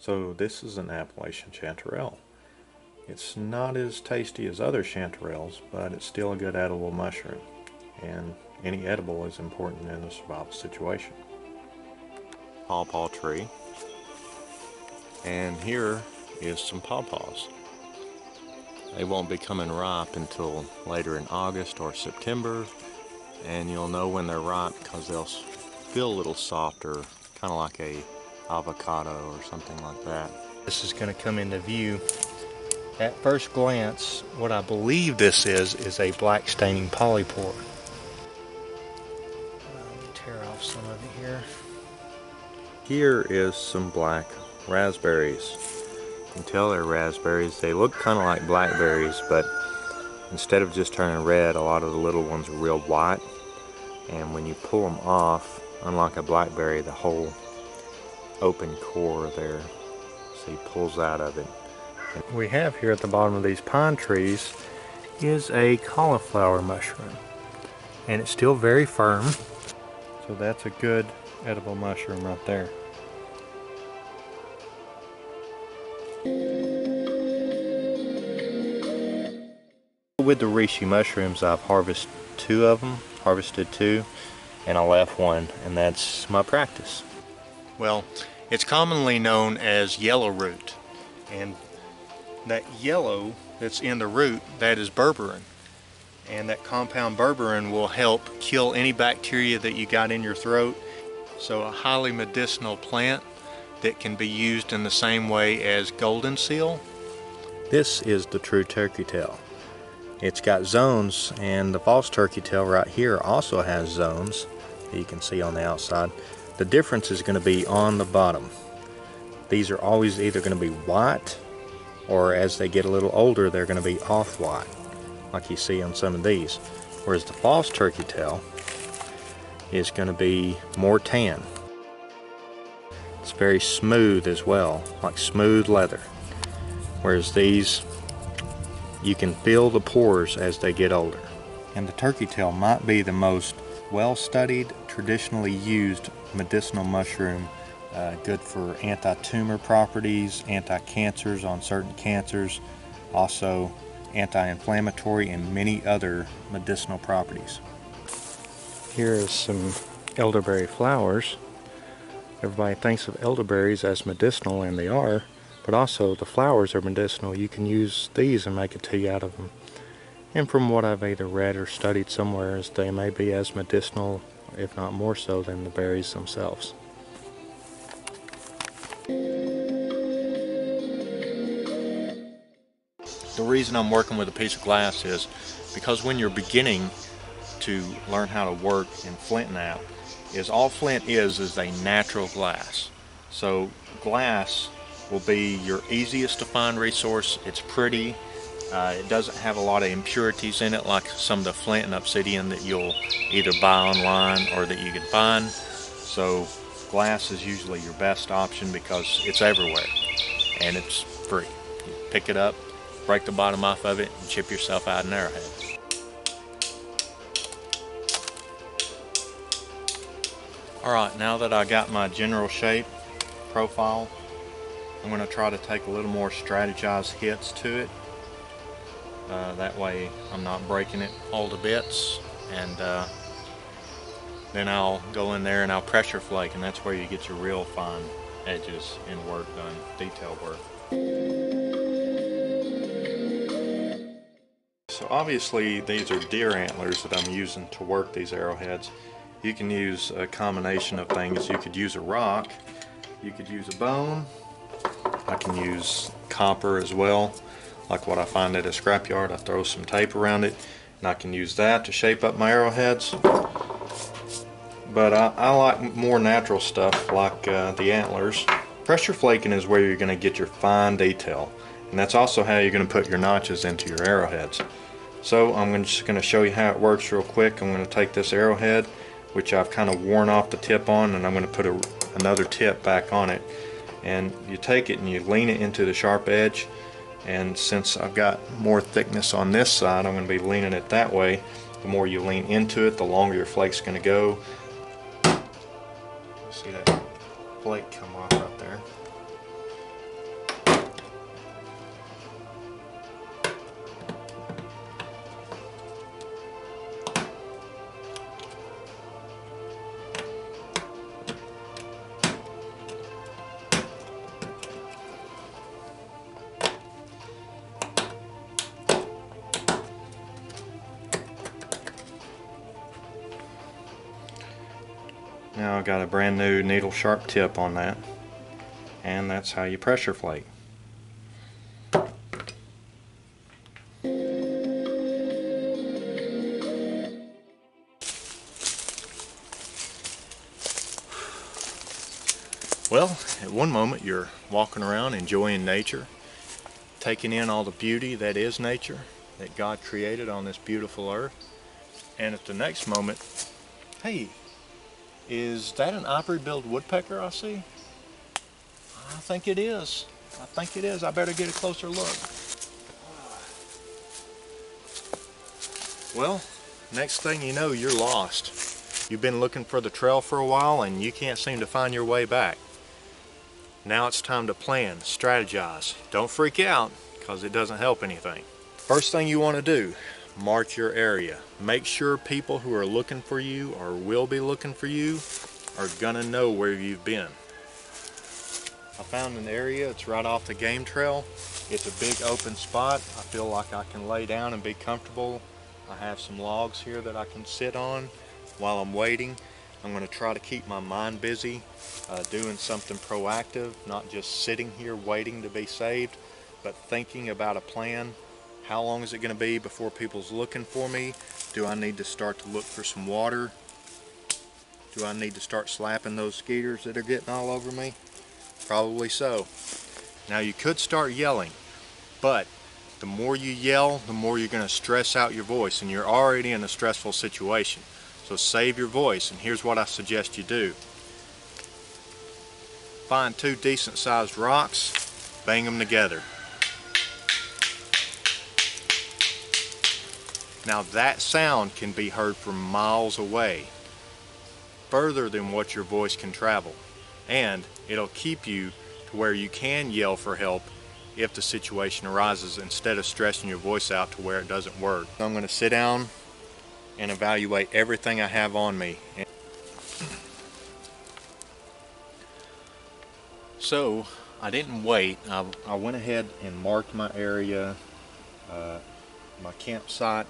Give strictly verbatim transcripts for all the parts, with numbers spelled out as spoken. So this is an Appalachian chanterelle. It's not as tasty as other chanterelles, but it's still a good edible mushroom, and any edible is important in a survival situation. Pawpaw tree, and here is some pawpaws. They won't be coming ripe until later in August or September, and you'll know when they're ripe because they'll feel a little softer, kind of like a avocado or something like that. This is going to come into view. At first glance, what I believe this is is a black staining polypore. I'll tear off some of it here. Here is some black raspberries. You can tell they're raspberries. They look kind of like blackberries, but instead of just turning red, a lot of the little ones are real white, and when you pull them off, unlike a blackberry, the whole open core there, so he pulls out of it. What we have here at the bottom of these pine trees is a cauliflower mushroom, and it's still very firm, so that's a good edible mushroom right there. With the reishi mushrooms, I've harvested two of them, harvested two, and I left one, and that's my practice. Well, it's commonly known as yellow root, and that yellow that's in the root, that is berberine, and that compound berberine will help kill any bacteria that you got in your throat. So a highly medicinal plant that can be used in the same way as golden seal. This is the true turkey tail. It's got zones, and the false turkey tail right here also has zones that you can see on the outside. The difference is going to be on the bottom. These are always either going to be white, or as they get a little older, they're going to be off-white, like you see on some of these. Whereas the false turkey tail is going to be more tan. It's very smooth as well, like smooth leather. Whereas these, you can feel the pores as they get older. And the turkey tail might be the most well-studied, traditionally used medicinal mushroom, uh, good for anti-tumor properties, anti-cancers on certain cancers, also anti-inflammatory, and many other medicinal properties. Here is some elderberry flowers. Everybody thinks of elderberries as medicinal, and they are, but also the flowers are medicinal. You can use these and make a tea out of them. And from what I've either read or studied somewhere, is they may be as medicinal, if not more so, than the berries themselves. The reason I'm working with a piece of glass is because when you're beginning to learn how to work in flintknap, is all flint is is a natural glass. So glass will be your easiest to find resource. It's pretty. Uh, it doesn't have a lot of impurities in it like some of the flint and obsidian that you'll either buy online or that you can find. So glass is usually your best option because it's everywhere and it's free. You pick it up, break the bottom off of it, and chip yourself out an arrowhead. Alright, now that I got my general shape profile, I'm going to try to take a little more strategized hits to it. Uh, that way I'm not breaking it all to bits, and uh, then I'll go in there and I'll pressure flake, and that's where you get your real fine edges and work done, detail work. So obviously these are deer antlers that I'm using to work these arrowheads. You can use a combination of things. You could use a rock, you could use a bone, I can use copper as well, like what I find at a scrapyard. I throw some tape around it and I can use that to shape up my arrowheads. But I, I like more natural stuff like uh, the antlers. Pressure flaking is where you're going to get your fine detail, and that's also how you're going to put your notches into your arrowheads. So I'm just going to show you how it works real quick. I'm going to take this arrowhead, which I've kind of worn off the tip on, and I'm going to put a, another tip back on it. And you take it and you lean it into the sharp edge, and since I've got more thickness on this side, I'm going to be leaning it that way. The more you lean into it, the longer your flake's going to go. See that flake come off right there. Now I've got a brand new needle sharp tip on that, and that's how you pressure flake. Well, at one moment you're walking around enjoying nature, taking in all the beauty that is nature, that God created on this beautiful earth, and at the next moment, hey, is that an ivory-billed woodpecker I see? I think it is. I think it is. I better get a closer look. Well, next thing you know, you're lost. You've been looking for the trail for a while and you can't seem to find your way back. Now it's time to plan, strategize. Don't freak out, because it doesn't help anything. First thing you want to do, mark your area. Make sure people who are looking for you or will be looking for you are gonna know where you've been. I found an area, it's right off the game trail. It's a big open spot. I feel like I can lay down and be comfortable. I have some logs here that I can sit on while I'm waiting. I'm gonna try to keep my mind busy, uh, doing something proactive, not just sitting here waiting to be saved, but thinking about a plan. How long is it going to be before people's looking for me? Do I need to start to look for some water? Do I need to start slapping those skeeters that are getting all over me? Probably so. Now you could start yelling, but the more you yell, the more you're going to stress out your voice, and you're already in a stressful situation. So save your voice, and here's what I suggest you do. Find two decent sized rocks, bang them together. Now that sound can be heard from miles away, further than what your voice can travel, and it'll keep you to where you can yell for help if the situation arises, instead of stressing your voice out to where it doesn't work. So I'm going to sit down and evaluate everything I have on me. So I didn't wait. I, I went ahead and marked my area, uh, my campsite.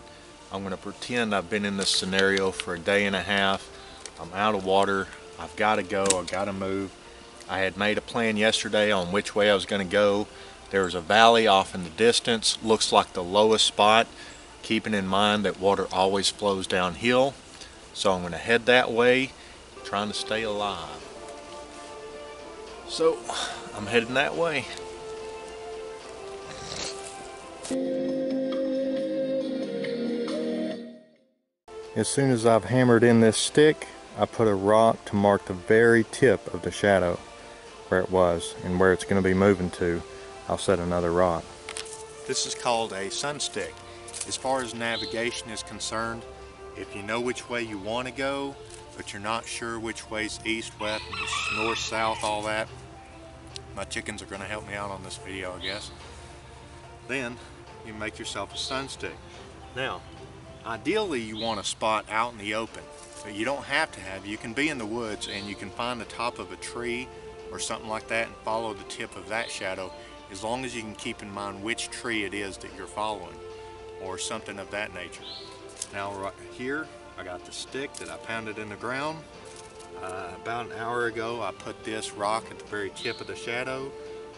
I'm going to pretend I've been in this scenario for a day and a half. I'm out of water. I've got to go. I've got to move. I had made a plan yesterday on which way I was going to go. There was a valley off in the distance. Looks like the lowest spot, keeping in mind that water always flows downhill. So I'm going to head that way, trying to stay alive. So I'm heading that way. As soon as I've hammered in this stick, I put a rock to mark the very tip of the shadow where it was and where it's going to be moving to. I'll set another rock. This is called a sunstick. As far as navigation is concerned, if you know which way you want to go, but you're not sure which way's east, west, north, south, all that. My chickens are going to help me out on this video, I guess. Then you make yourself a sunstick. Now, ideally you want a spot out in the open. You don't have to have, you can be in the woods and you can find the top of a tree or something like that and follow the tip of that shadow, as long as you can keep in mind which tree it is that you're following or something of that nature. Now right here, I got the stick that I pounded in the ground. Uh, about an hour ago, I put this rock at the very tip of the shadow.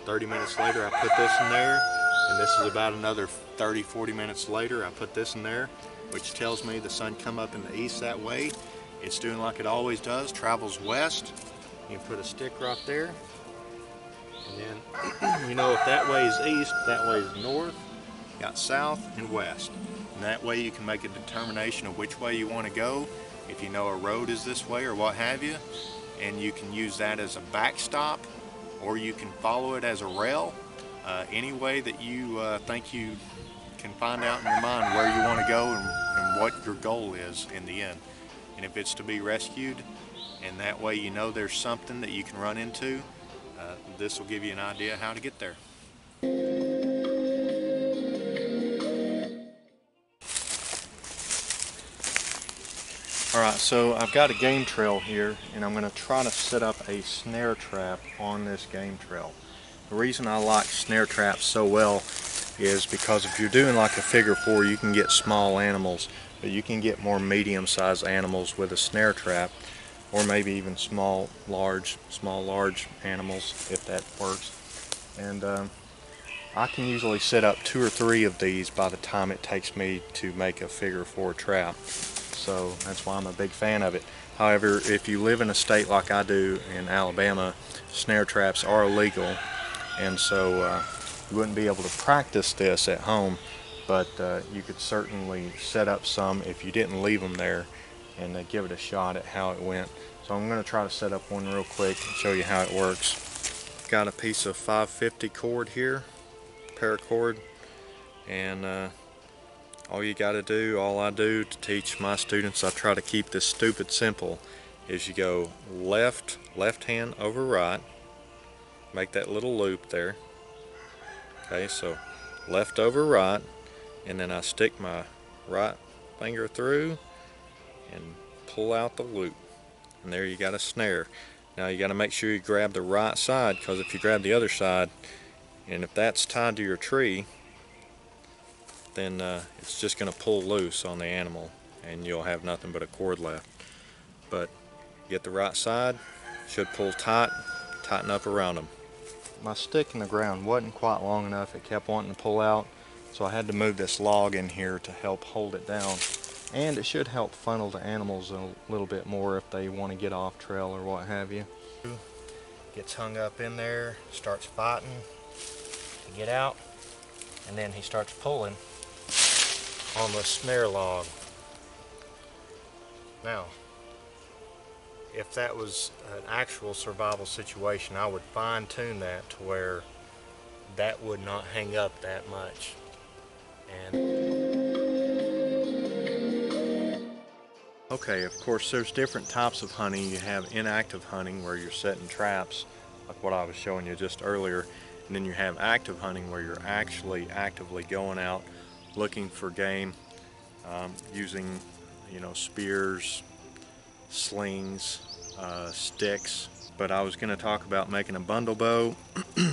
thirty minutes later, I put this in there. And this is about another thirty, forty minutes later, I put this in there, which tells me the sun come up in the east that way. It's doing like it always does, travels west. You can put a stick right there. And then, you know, if that way is east, that way is north, you got south and west. And that way you can make a determination of which way you want to go, if you know a road is this way or what have you, and you can use that as a backstop, or you can follow it as a rail. Uh, any way that you uh, think you can find out in your mind where you want to go and, and what your goal is in the end. And if it's to be rescued, and that way you know there's something that you can run into, uh, this will give you an idea how to get there. Alright, so I've got a game trail here, and I'm going to try to set up a snare trap on this game trail. The reason I like snare traps so well is because if you're doing like a figure four, you can get small animals, but you can get more medium-sized animals with a snare trap, or maybe even small, large, small, large animals, if that works. And um, I can usually set up two or three of these by the time it takes me to make a figure four trap. So that's why I'm a big fan of it. However, if you live in a state like I do in Alabama, snare traps are illegal, and so uh, you wouldn't be able to practice this at home, but uh, you could certainly set up some if you didn't leave them there, and uh, give it a shot at how it went. So I'm going to try to set up one real quick and show you how it works. Got a piece of five fifty cord here, paracord, and uh, all you got to do, all I do to teach my students, I try to keep this stupid simple, is you go left, left hand over right, make that little loop there. Okay, so left over right, and then I stick my right finger through and pull out the loop. And there you got a snare. Now you got to make sure you grab the right side, because if you grab the other side, and if that's tied to your tree, then uh, it's just going to pull loose on the animal and you'll have nothing but a cord left. But get the right side, should pull tight, tighten up around them. My stick in the ground wasn't quite long enough, it kept wanting to pull out, so I had to move this log in here to help hold it down, and it should help funnel the animals a little bit more if they want to get off trail or what have you. Gets hung up in there, starts fighting to get out, and then he starts pulling on the snare log. Now, if that was an actual survival situation, I would fine tune that to where that would not hang up that much. And okay, of course there's different types of hunting. You have inactive hunting where you're setting traps, like what I was showing you just earlier, and then you have active hunting where you're actually actively going out looking for game, um, using, you know, spears, slings, uh, sticks. But I was going to talk about making a bundle bow.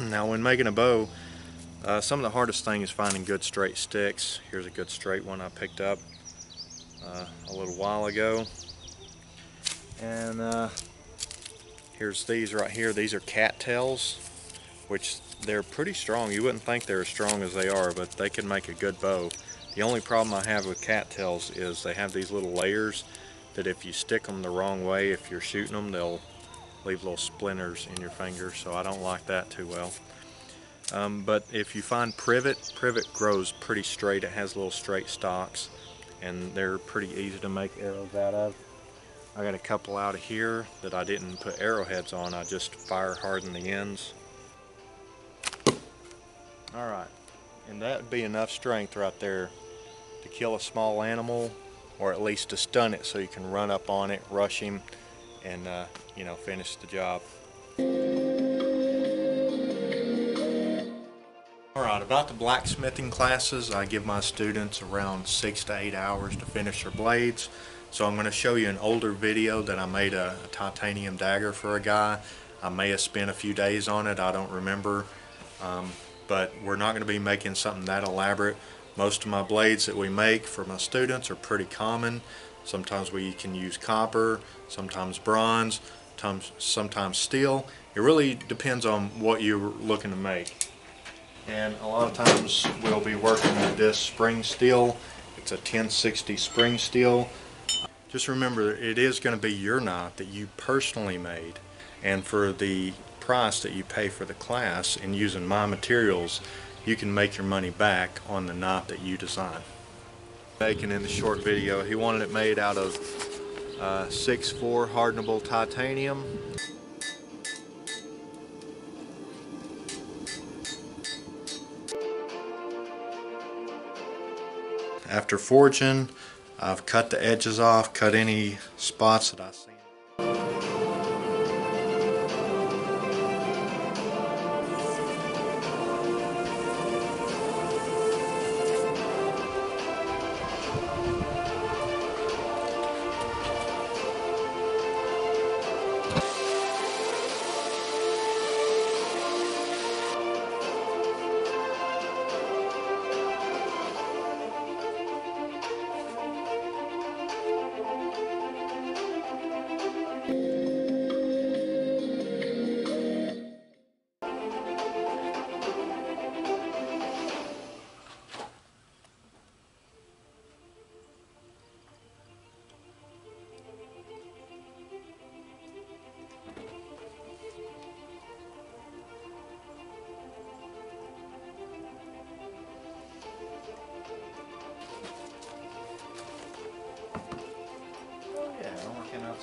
Now when making a bow, uh, some of the hardest thing is finding good straight sticks. Here's a good straight one I picked up uh, a little while ago. And uh, here's these right here. These are cattails, which they're pretty strong. You wouldn't think they're as strong as they are, but they can make a good bow. The only problem I have with cattails is they have these little layers that if you stick them the wrong way, if you're shooting them, they'll leave little splinters in your finger, so I don't like that too well. Um, but if you find privet, privet grows pretty straight. It has little straight stalks, and they're pretty easy to make arrows out of. I got a couple out of here that I didn't put arrowheads on, I just fire hardened the ends. Alright, and that would be enough strength right there to kill a small animal, or at least to stun it so you can run up on it, rush him, and uh, you know, finish the job. Alright, about the blacksmithing classes, I give my students around six to eight hours to finish their blades. So I'm going to show you an older video that I made a, a titanium dagger for a guy. I may have spent a few days on it, I don't remember. Um, but we're not going to be making something that elaborate. Most of my blades that we make for my students are pretty common. Sometimes we can use copper, sometimes bronze, sometimes steel. It really depends on what you're looking to make. And a lot of times we'll be working with this spring steel. It's a ten sixty spring steel. Just remember, it is going to be your knife that you personally made. And for the price that you pay for the class and using my materials, you can make your money back on the knife that you design. Making in the short video, he wanted it made out of uh, six four hardenable titanium. After forging, I've cut the edges off, cut any spots that I see.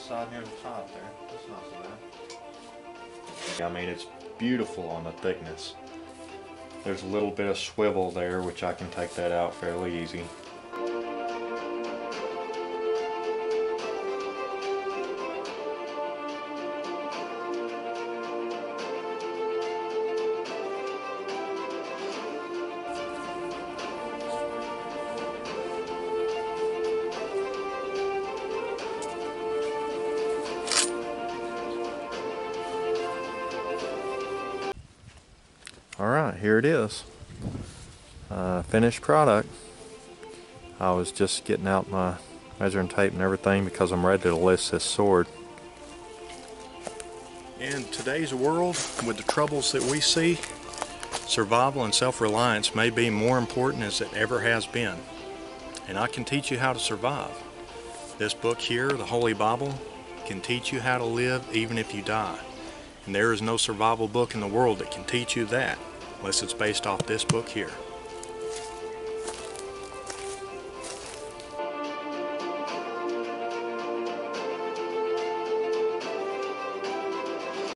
Side near the top there. That's not so bad. I mean, it's beautiful on the thickness. There's a little bit of swivel there, which I can take that out fairly easy. Alright, here it is. Uh, finished product. I was just getting out my measuring tape and everything because I'm ready to list this sword. In today's world, with the troubles that we see, survival and self-reliance may be more important as it ever has been. And I can teach you how to survive. This book here, the Holy Bible, can teach you how to live even if you die. And there is no survival book in the world that can teach you that, unless it's based off this book here.